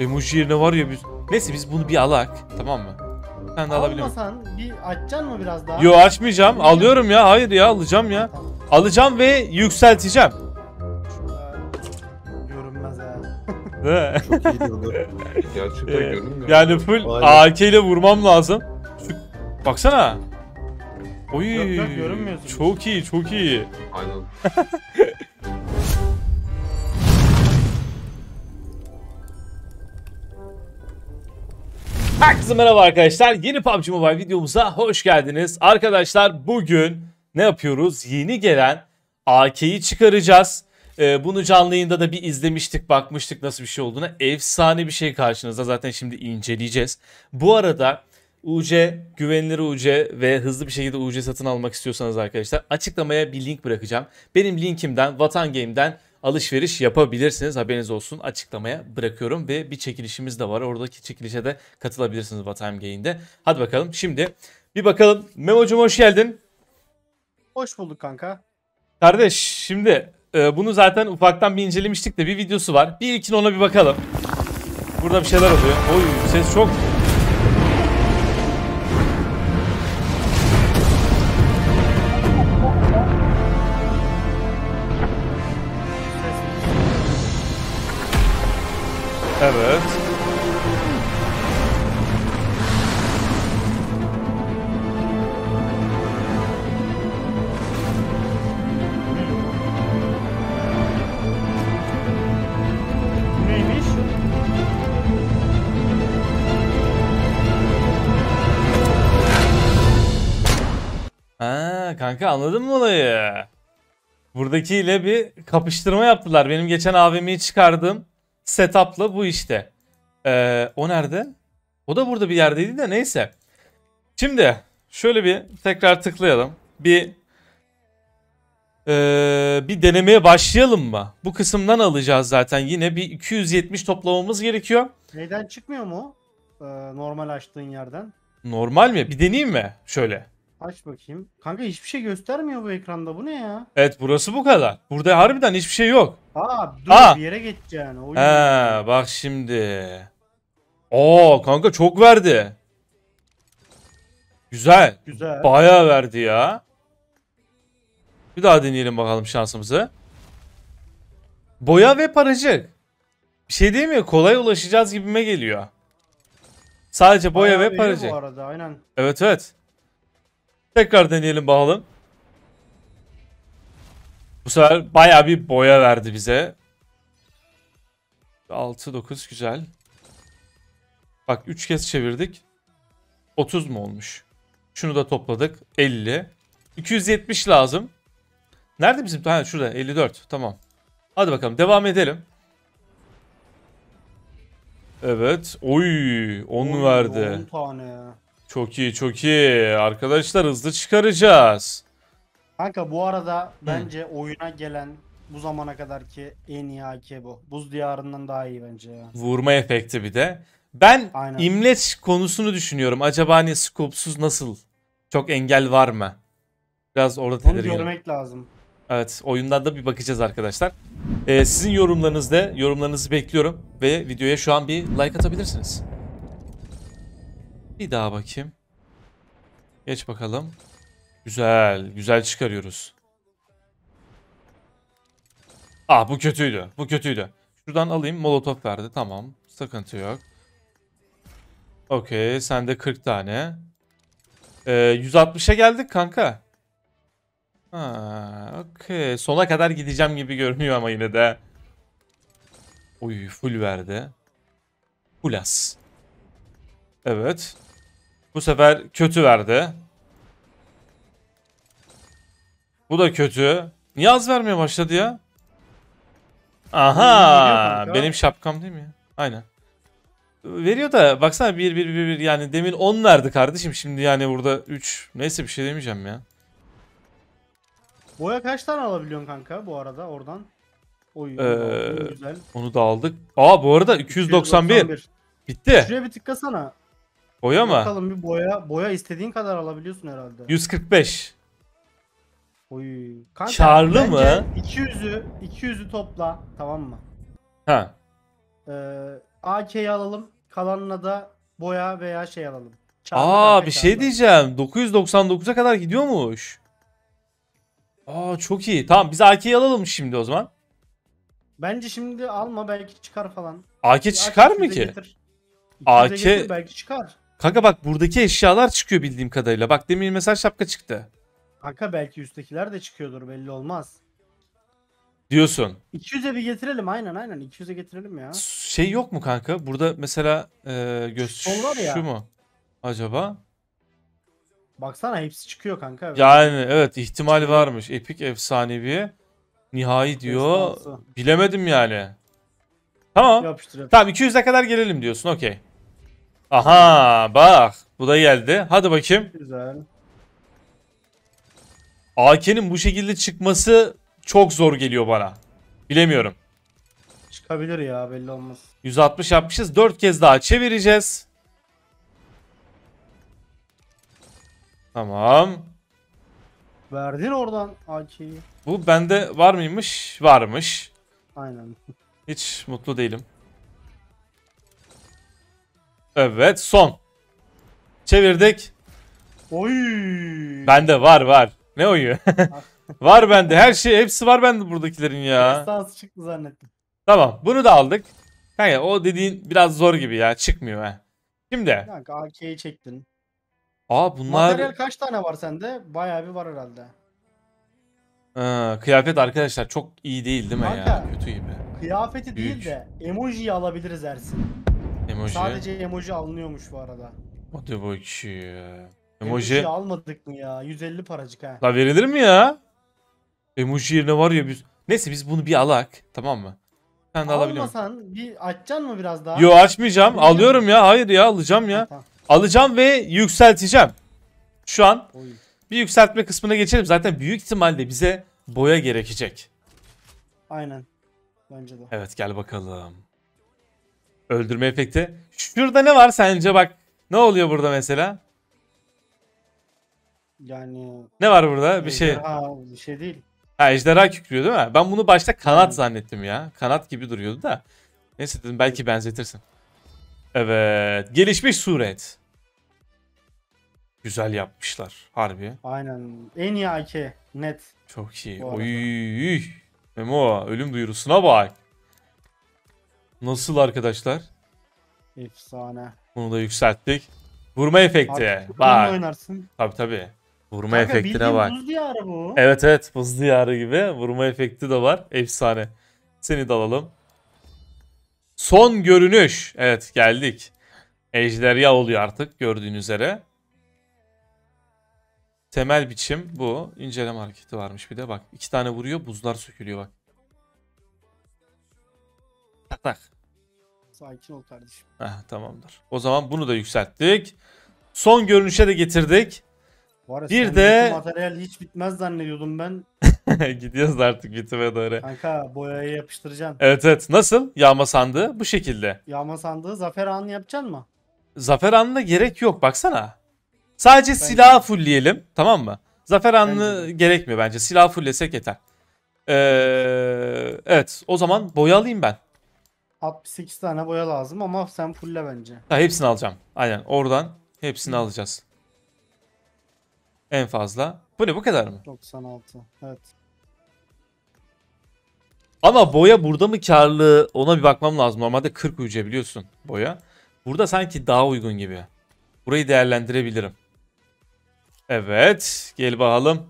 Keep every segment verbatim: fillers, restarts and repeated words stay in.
Emoji yerine var ya biz. Neyse biz bunu bir alak. Tamam mı? Sen de alabilir misin? Almasan bir açacaksın mı biraz daha? Yo açmayacağım. Bilmiyorum. Alıyorum ya. Hayır ya alacağım ya. Tamam. Alacağım ve yükselteceğim. Görünmez ha. Çok iyi diyorlar. Gerçekten görünmüyor. Yani full A K ile vurmam lazım. Baksana. Oy. Yok, yok, görünmüyorsun. Çok iyi, çok iyi. Aynen. Herkese merhaba arkadaşlar. Yeni P U B G Mobile videomuza hoş geldiniz. Arkadaşlar bugün ne yapıyoruz? Yeni gelen A K'yi çıkaracağız. Ee, bunu canlı yayında da bir izlemiştik, bakmıştık nasıl bir şey olduğuna. Efsane bir şey karşınızda. Zaten şimdi inceleyeceğiz. Bu arada U C, güvenilir U C ve hızlı bir şekilde U C satın almak istiyorsanız arkadaşlar açıklamaya bir link bırakacağım. Benim linkimden, Vatan Game'den alışveriş yapabilirsiniz. Haberiniz olsun, açıklamaya bırakıyorum ve bir çekilişimiz de var. Oradaki çekilişe de katılabilirsiniz Vatan Game'de. Hadi bakalım şimdi bir bakalım. Memo'cum hoş geldin. Hoş bulduk kanka. Kardeş şimdi bunu zaten ufaktan bir incelemiştik de bir videosu var. Bir ilkin ona bir bakalım. Burada bir şeyler oluyor. Oy ses çok... Evet. Neymiş? Ha, kanka anladın mı olayı? Buradakiyle bir kapıştırma yaptılar. Benim geçen A V M'yi çıkardım. Setup'la bu işte. Ee, o nerede? O da burada bir yerdeydi de neyse. Şimdi şöyle bir tekrar tıklayalım. Bir ee, bir denemeye başlayalım mı? Bu kısımdan alacağız zaten. Yine bir iki yüz yetmiş toplamamız gerekiyor. Neden çıkmıyor mu? Ee, normal açtığın yerden. Normal mi? Bir deneyeyim mi? Şöyle. Aç bakayım. Kanka hiçbir şey göstermiyor bu ekranda. Bu ne ya? Evet burası bu kadar. Burada harbiden hiçbir şey yok. Aa dur Aa. bir yere geçeceksin. O He, bak şimdi. Oo kanka çok verdi. Güzel. Güzel. Bayağı verdi ya. Bir daha deneyelim bakalım şansımızı. Boya ve paracık. Bir şey değil mi? Kolay ulaşacağız gibime geliyor. Sadece boya bayağı ve paracık. Bu arada, aynen. Evet evet. Tekrar deneyelim bakalım. Bu sefer bayağı bir boya verdi bize. altı dokuz güzel. Bak üç kez çevirdik. otuz mu olmuş? Şunu da topladık. elli. iki yüz yetmiş lazım. Nerede bizim? Ha şurada elli dört. Tamam. Hadi bakalım devam edelim. Evet. Oy onu verdi. on tane. Çok iyi çok iyi. Arkadaşlar hızlı çıkaracağız. Kanka bu arada bence Hı. oyuna gelen bu zamana kadarki en iyi A K bu. Buz diyarından daha iyi bence ya. Vurma efekti bir de. Ben Aynen. imleç konusunu düşünüyorum. Acaba hani scope'suz nasıl? Çok engel var mı? Biraz orada tedirgin. Onu görmek lazım. Evet oyundan da bir bakacağız arkadaşlar. Ee, sizin yorumlarınızda yorumlarınızı bekliyorum. Ve videoya şu an bir like atabilirsiniz. Bir daha bakayım. Geç bakalım. Güzel. Güzel çıkarıyoruz. Ah bu kötüydü. Bu kötüydü. Şuradan alayım. Molotov verdi. Tamam. Sıkıntı yok. Okey. Sende kırk tane. Ee, yüz altmışa geldik kanka. Ha, okey. Sona kadar gideceğim gibi görünüyor ama yine de. Oy full verdi. Full as. Evet. Bu sefer kötü verdi. Bu da kötü. Niye az vermeye başladı ya? Aha. Benim şapkam değil mi ya? Aynen. Veriyor da baksana bir bir bir bir yani demin on verdi kardeşim. Şimdi yani burada üç. Neyse bir şey demeyeceğim ya. Boya kaç tane alabiliyorsun kanka bu arada oradan? Oy, ee, güzel. Onu da aldık. Aa bu arada iki yüz doksan bir. iki yüz doksan bir. Bitti. Şuraya bir tıklasana. Boya mı? Bakalım bir boya. Boya istediğin kadar alabiliyorsun herhalde. yüz kırk beş. Oy. Kanka, Çarlı mı? iki yüzü iki yüzü topla, tamam mı? Ha. Ee, A K'yi alalım. Kalanına da boya veya şey alalım. Çarpı Aa bir şey alalım. Diyeceğim. dokuz yüz doksan dokuza kadar gidiyormuş. Aa çok iyi. Tamam biz A K'yi alalım şimdi o zaman. Bence şimdi alma, belki çıkar falan. A K çıkar mı ki? A K belki çıkar. Kanka bak buradaki eşyalar çıkıyor bildiğim kadarıyla. Bak demin mesela şapka çıktı. Kanka belki üsttekiler de çıkıyordur, belli olmaz. Diyorsun. iki yüze bir getirelim, aynen aynen iki yüze getirelim ya. Şey yok mu kanka? Burada mesela e, göster şu mu? Acaba? Baksana hepsi çıkıyor kanka. Yani evet ihtimal çıkıyor. Varmış. Epik, efsanevi, nihai diyor. Efsansı. Bilemedim yani. Tamam. Yapıştır, tamam iki yüze kadar gelelim diyorsun, okey. Aha bak bu da geldi. Hadi bakayım. Güzel. A K'nin bu şekilde çıkması çok zor geliyor bana. Bilemiyorum. Çıkabilir ya, belli olmaz. yüz altmış yapmışız. dört kez daha çevireceğiz. Tamam. Verdin oradan A K'yi. Bu bende var mıymış? Varmış. Aynen. Hiç mutlu değilim. Evet son. Çevirdik. Oy. Bende var var. Ne oyu? Var bende her şey, hepsi var bende buradakilerin ya. Estansı çıktı zannettim. Tamam bunu da aldık. Kanka o dediğin biraz zor gibi ya, çıkmıyor he. Şimdi. Kanka A K'yi çektin. Aa bunlar. Materyal kaç tane var sende? Bayağı bir var herhalde. Ee, kıyafet arkadaşlar çok iyi değil değil mi kanka, ya? Kötü gibi. Kıyafeti büyük. Değil de emojiyi alabiliriz Ersin. Emoji. Sadece emoji alınıyormuş bu arada. Hadi bakayım. Emoji. Emoji almadık mı ya? yüz elli paracık ha. La verilir mi ya? Emoji yerine var ya biz. Neyse biz bunu bir alak. Tamam mı? Sen de alabiliyor musun? Almasan bir açacaksın mı biraz daha? Yo açmayacağım. Bilmiyorum. Alıyorum ya. Hayır ya alacağım ya. Ha, tamam. Alacağım ve yükselteceğim. Şu an oy. Bir yükseltme kısmına geçelim. Zaten büyük ihtimalle bize boya gerekecek. Aynen. Bence de. Evet gel bakalım. Öldürme efekti. Şurada ne var sence bak. Ne oluyor burada mesela? Yani... Ne var burada? Ejderha, bir şey... Bir şey değil. Ha ejderha kükrüyor değil mi? Ben bunu başta kanat yani. Zannettim ya. Kanat gibi duruyordu da. Neyse dedim belki benzetirsin. Evet. Gelişmiş suret. Güzel yapmışlar. Harbi. Aynen. En iyi A K. Net. Çok iyi. Oy. Memo. Ölüm duyurusuna bak. Nasıl arkadaşlar? Efsane. Bunu da yükselttik. Vurma efekti. Bak. Oynarsın. Tabii tabii. Vurma kanka, efektine bak. Buz diyarı bu. Evet evet. Buz diyarı gibi. Vurma efekti de var. Efsane. Seni de alalım. Son görünüş. Evet geldik. Ejderha oluyor artık gördüğünüz üzere. Temel biçim bu. İnceleme hareketi varmış bir de bak. İki tane vuruyor. Buzlar sökülüyor bak. Tak. Sakin ol kardeşim. Heh, tamamdır. O zaman bunu da yükselttik. Son görünüşe de getirdik. Var, bir de materyal hiç bitmez zannediyordum ben. Gidiyoruz artık bitime doğru. Kanka boyaya yapıştıracaksın. Evet evet. Nasıl? Yağma sandığı bu şekilde. Yağma sandığı zafer anını yapacaksın mı? Zafer anına gerek yok baksana. Sadece bence... silahı fullleyelim tamam mı? Zafer anını bence... gerekmiyor bence. Silahı fulllesek yeter. Ee, evet o zaman boya alayım ben. altmış sekiz tane boya lazım ama sen fulle bence. Ha, hepsini alacağım. Aynen oradan hepsini alacağız. En fazla. Bu ne bu kadar mı? doksan altı evet. Ama boya burada mı karlı ona bir bakmam lazım. Normalde kırk uca biliyorsun boya. Burada sanki daha uygun gibi. Burayı değerlendirebilirim. Evet gel bakalım.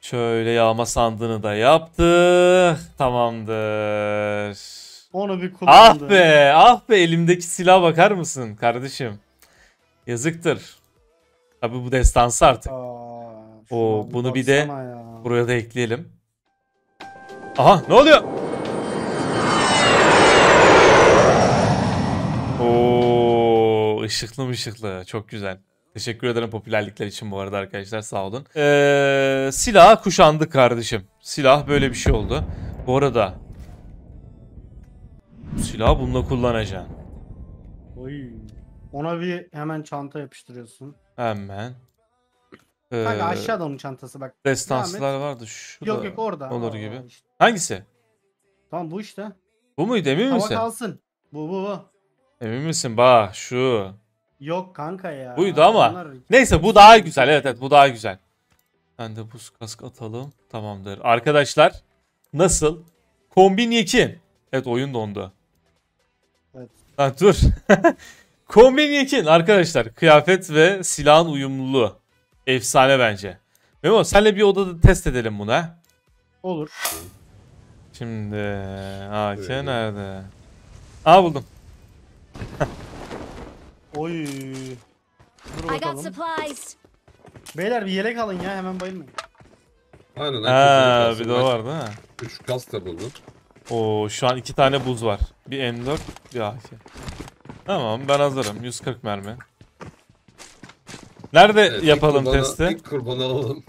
Şöyle yağma sandığını da yaptık. Tamamdır. Onu bir kullandım. Ah be, ah be elimdeki silaha bakar mısın kardeşim? Yazıktır. Tabi bu destansı artık. Aa, Oo, bunu bir de ya. Buraya da ekleyelim. Aha ne oluyor? Oo, ışıklı ışıklı çok güzel. Teşekkür ederim popülerlikler için bu arada arkadaşlar sağ olun. Ee, silah kuşandık kardeşim. Silah böyle bir şey oldu. Bu arada silahı bununla kullanacaksın. Oy. Ona bir hemen çanta yapıştırıyorsun. Hemen. Ee, Kanka aşağıda onun çantası bak. Destanslar vardı şurada. Yok yok orada. Olur Aa, gibi. Işte. Hangisi? Tamam bu işte. Bu Bu muydu, emin Hava misin? Hava kalsın. Bu bu bu. Emin misin? Bak şu. Yok kanka ya. Buydu ama. Onlar... Neyse bu daha güzel. Evet evet bu daha güzel. Ben de buz kask atalım. Tamamdır. Arkadaşlar nasıl? Kombin Yekin. Evet oyun dondu. Evet. Ha, dur. Kombin Yekin arkadaşlar. Kıyafet ve silahın uyumluluğu. Efsane bence. Memo senle bir odada test edelim bunu ha. Olur. Şimdi A K nerede? Aa buldum. Oy. Dur bakalım. Beyler bir yelek alın ya, hemen bayılmayın. Aynen. Aa, bir de o vardı ha. üç kas da buldum. Oo şu an iki tane buz var. Bir M dört, bir A K. Tamam ben hazırım. yüz kırk mermi. Nerede evet, yapalım ilk testi? İlk kurban alalım.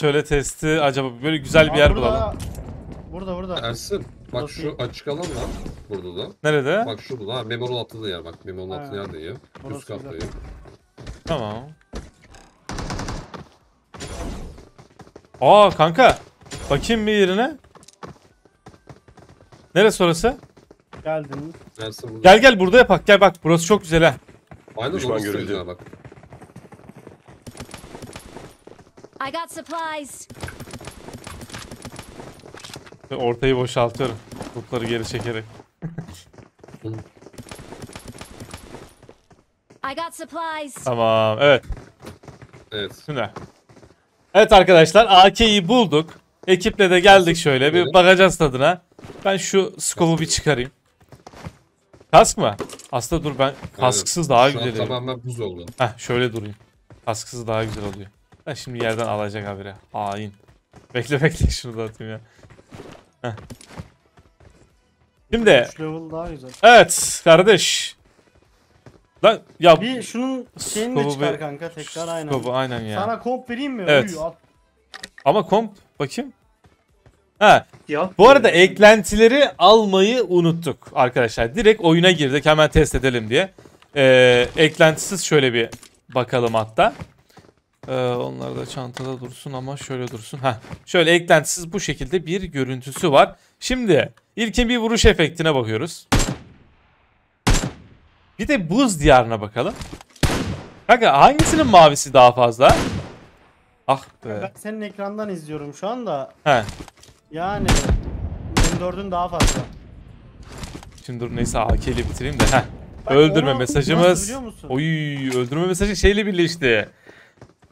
Şöyle testi acaba böyle güzel bir Aa, yer burada, bulalım. Burada burada. Ersin bak burası şu iyi. Açık alan var burada da. Nerede? Bak şurada ha Memo'nun attığı yer bak. Memo'nun attığı yer de iyi. Üst katta iyi. Tamam. Aa kanka. Bakayım bir yerine. Neresi orası? Geldim. Ersin, gel gel burada yapak gel bak burası çok güzel ha. Aynen düşman görüldü. Bak. I got supplies. Ortayı boşaltıyorum. Topları geri çekerek. I got supplies. Tamam, evet. Evet. Şimdi. Evet arkadaşlar, A K'yi bulduk. Ekiple de geldik şöyle bir bakacağız tadına. Ben şu skopu bir çıkarayım. Kask mı? Aslında dur ben kasksız daha evet, güzel. Tamamen buz oldu. Heh, şöyle durayım. Kasksız daha güzel oluyor. Ben şimdi yerden alacak habire. Hain. Bekle bekle şunu da atayım ya. Heh. Şimdi. Evet kardeş. Lan ya. Bir şunun şeyini de çıkar kanka tekrar aynen. Skobu aynen ya. Sana komp vereyim mi? Evet. Uy, ama komp bakayım. Ha. Bu arada eklentileri almayı unuttuk arkadaşlar. Direkt oyuna girdik hemen test edelim diye. Ee, eklentisiz şöyle bir bakalım hatta. Ee, onlar da çantada dursun ama şöyle dursun. Heh. Şöyle eklentisiz bu şekilde bir görüntüsü var. Şimdi ilkin bir vuruş efektine bakıyoruz. Bir de buz diyarına bakalım. Kanka hangisinin mavisi daha fazla? Ah be. Ben senin ekrandan izliyorum şu anda. He. Yani M dördün daha fazla. Şimdi dur neyse A K'yle bitireyim de. Heh. Bak, öldürme mesajımız. Oy öldürme mesajı şeyle birleşti.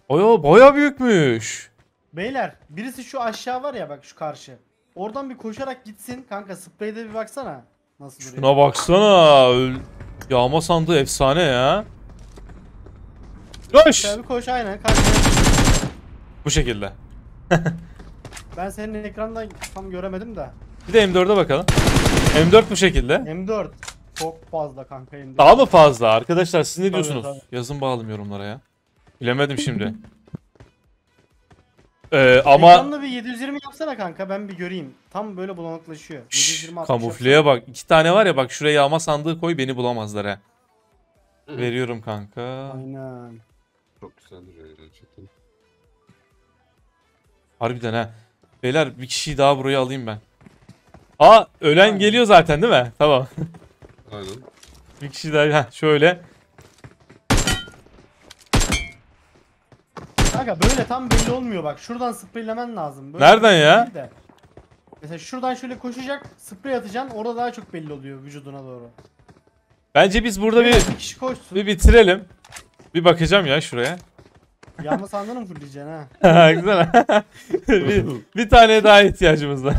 Oyo baya büyükmüş. Beyler birisi şu aşağı var ya bak şu karşı. Oradan bir koşarak gitsin kanka spreyde bir baksana. Nasıl duruyor? Şuna baksana. Yağma sandığı efsane ya. Koş. Şöyle bir koş aynen. Karşıya. Bu şekilde. Ben senin ekrandan tam göremedim de. Bir de M dörde bakalım. M dört bu şekilde. M dört çok fazla kanka M dört. Daha mı fazla arkadaşlar siz ne diyorsunuz? Tabii, tabii. Yazın bağlım yorumlara ya. Bilemedim şimdi. Ee, ama... Ekranla bir yedi yüz yirmi yapsana kanka ben bir göreyim. Tam böyle bulanıklaşıyor. yedi yüz yirmi kamufleye bak. İki tane var ya bak şuraya yağma sandığı koy beni bulamazlar he. Veriyorum kanka. Aynen. Çok güzel duruyor gerçekten. Harbiden ha. Beyler bir kişiyi daha buraya alayım ben. Aa ölen aynen geliyor zaten değil mi? Tamam. Aynen. Bir kişi daha heh, şöyle. Kanka böyle tam belli olmuyor bak. Şuradan spreylemen lazım. Böyle nereden ya? De. Mesela şuradan şöyle koşacak, sprey atacaksın. Orada daha çok belli oluyor vücuduna doğru. Bence biz burada evet, bir, bir, kişi bir bitirelim. Bir bakacağım ya şuraya. Yağma sandığını mı fırlayacaksın ha? Güzel ha. bir, bir tane daha ihtiyacımız var.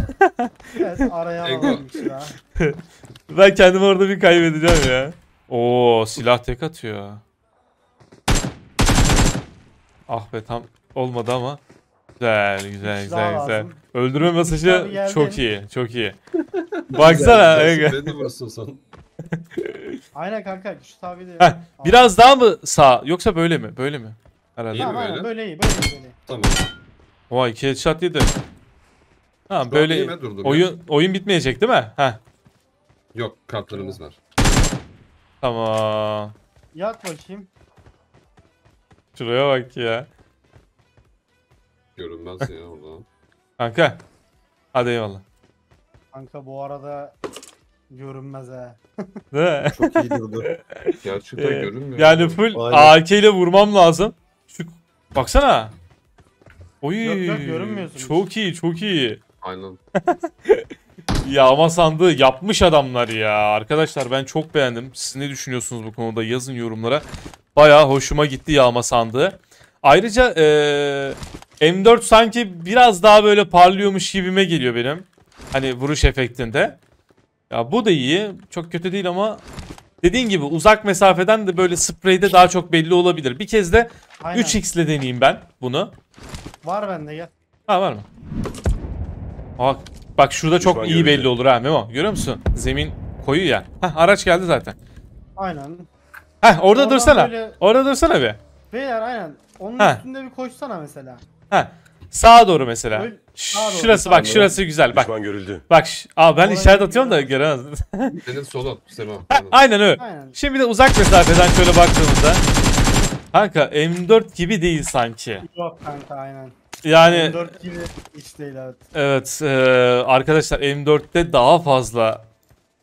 Evet araya alalım ya. Ben kendimi orada bir kaybedeceğim ya. Oo silah tek atıyor. Ah be tam olmadı ama. Güzel güzel güzel güzel. Öldürme mesajı çok iyi çok iyi. Baksana. Aynen kanka şu tabi de. Heh, biraz daha mı sağ yoksa böyle mi böyle mi? Herhalde. İyi tamam böyle? Aynen, böyle iyi böyle iyi. Tamam. Vay iki headshot yedi. Ha şu böyle oyun ya. Oyun bitmeyecek değil mi? Ha. Yok kartlarımız var. Tamam. Yat bakayım. Şuraya bak ya. Görünmez ya orada. Kanka. Hadi eyvallah. Kanka bu arada görünmez ha. Çok iyi durdu. Gerçekten ee, görünmüyor. Yani full A K ile vurmam lazım. Şu, baksana. Oy. Yok, yok, görünmüyorsun. Çok iyi, çok iyi. Aynen. Yağma sandığı yapmış adamlar ya. Arkadaşlar ben çok beğendim. Siz ne düşünüyorsunuz bu konuda? Yazın yorumlara. Bayağı hoşuma gitti yağma sandığı. Ayrıca ee, M dört sanki biraz daha böyle parlıyormuş gibime geliyor benim. Hani vuruş efektinde. Ya bu da iyi. Çok kötü değil ama dediğin gibi uzak mesafeden de böyle spreyde daha çok belli olabilir. Bir kez de aynen. üç x ile deneyeyim ben bunu. Var bende gel. Ha var mı? Bak, bak şurada çok iyi belli olur ha Memo. Görüyor musun? Zemin koyu ya. Hah, araç geldi zaten. Aynen. Hah, orada oradan dursana. Böyle... Orada dursana bir. Beyler aynen. Onun ha. üstünde bir koşsana mesela. Ha. Sağa doğru mesela. Öyle, sağa doğru. Şurası bak, şurası güzel. Bak. Bak. Aa ben işaret atıyorum da göremez. Senin solun. Aynen öyle. Aynen. Şimdi de uzak mesafeden şöyle baktığımızda kanka M dört gibi değil sanki. Yok kanka aynen. Yani M dört gibi hiç değil evet. Evet, e, arkadaşlar M dörtte daha fazla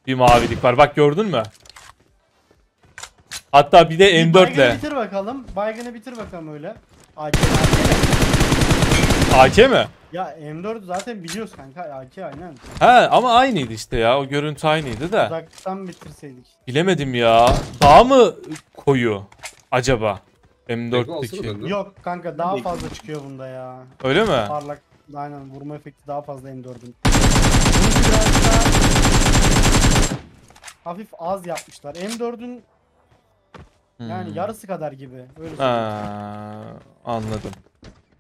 bir mavilik var. Bak gördün mü? Hatta bir de M dörtle. Baygını bitir bakalım. Baygını bitir bakalım öyle. A K, A K mi? Ya M dört zaten biliyoruz kanka A K aynen. He ama aynıydı işte ya. O görüntü aynıydı da. Uzaktan bitirseydik. Bilemedim ya. Daha mı koyu acaba? M dörtteki. Yok kanka daha fazla çıkıyor bunda ya. Öyle mi? Parlak. Aynen vurma efekti daha fazla M dört'ün. Hafif az yapmışlar. M dört'ün yani hmm. yarısı kadar gibi. Öyle ha, anladım.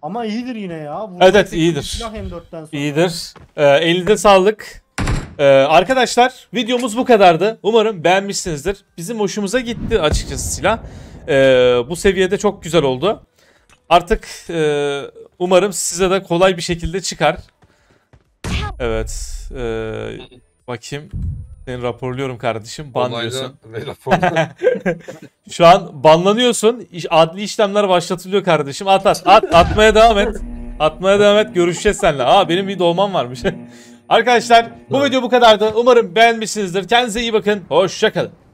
Ama iyidir yine ya. Vurma evet iyidir. Silah M dört'ten sonra. İyidir. Ee, elinize sağlık. Ee, arkadaşlar videomuz bu kadardı. Umarım beğenmişsinizdir. Bizim hoşumuza gitti açıkçası silah. Ee, bu seviyede çok güzel oldu. Artık e, umarım size de kolay bir şekilde çıkar. Evet. E, bakayım. Seni raporluyorum kardeşim. Banlıyorsun. Şu an banlanıyorsun. Adli işlemler başlatılıyor kardeşim. At at. at atmaya devam et. Atmaya devam et. Görüşeceğiz seninle. Aa benim bir dolmam varmış. Arkadaşlar bu video bu kadardı. Umarım beğenmişsinizdir. Kendinize iyi bakın. Hoşça kalın.